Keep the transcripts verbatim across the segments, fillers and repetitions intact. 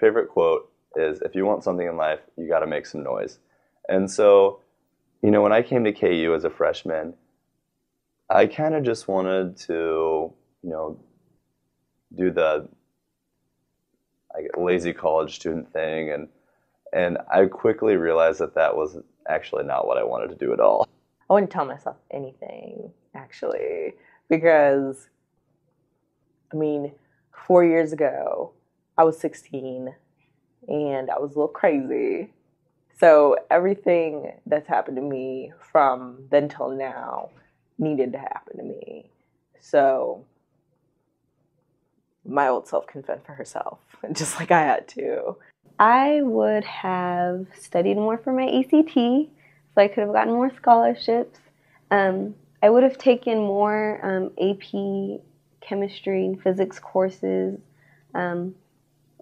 favorite quote is, if you want something in life, you got to make some noise. And so, you know, when I came to K U as a freshman, I kind of just wanted to, you know, do the like, lazy college student thing. And, and I quickly realized that that was actually not what I wanted to do at all. I wouldn't tell myself anything, actually, because, I mean, four years ago, I was sixteen, and I was a little crazy. So everything that's happened to me from then till now needed to happen to me. So my old self confessed for herself, just like I had to. I would have studied more for my A C T, so I could have gotten more scholarships. Um, I would have taken more um, A P chemistry and physics courses. Um,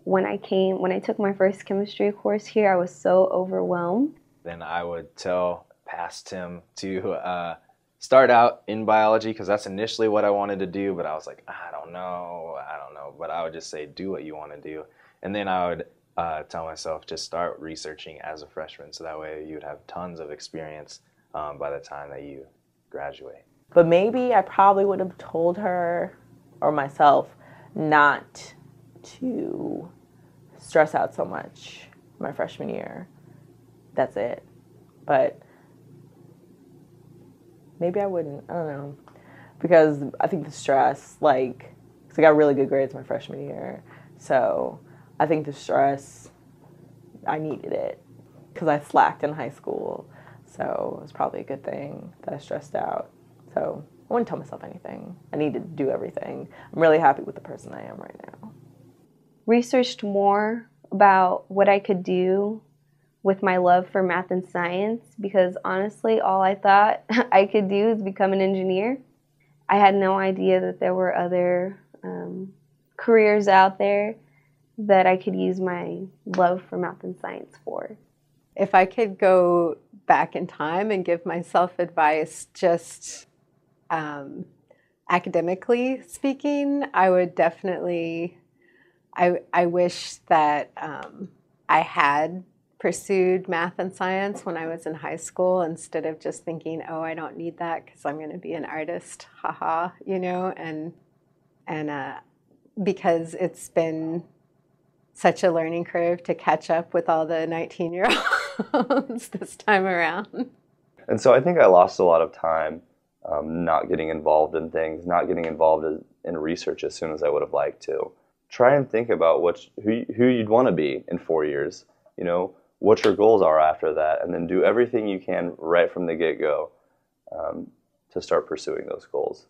when I came, when I took my first chemistry course here, I was so overwhelmed. Then I would tell past him to uh, start out in biology, because that's initially what I wanted to do, but I was like, I don't know, I don't know. But I would just say, do what you want to do. And then I would uh, tell myself, just start researching as a freshman, so that way you would have tons of experience um, by the time that you graduate. But maybe I probably would have told her or myself not to stress out so much my freshman year. That's it. But maybe I wouldn't. I don't know. Because I think the stress, like, because I got really good grades my freshman year. So I think the stress, I needed it. Because I slacked in high school. So it was probably a good thing that I stressed out. So I wouldn't tell myself anything. I need to do everything. I'm really happy with the person I am right now. Researched more about what I could do with my love for math and science, because honestly, all I thought I could do is become an engineer. I had no idea that there were other um, careers out there that I could use my love for math and science for. If I could go back in time and give myself advice, just Um, academically speaking, I would definitely, I, I wish that um, I had pursued math and science when I was in high school, instead of just thinking, oh, I don't need that because I'm going to be an artist, haha, you know, and, and uh, because it's been such a learning curve to catch up with all the nineteen-year-olds this time around. And so I think I lost a lot of time Um, not getting involved in things, not getting involved in, in research as soon as I would have liked to. Try and think about what who, who you'd want to be in four years, you know, what your goals are after that, and then do everything you can right from the get-go um, to start pursuing those goals.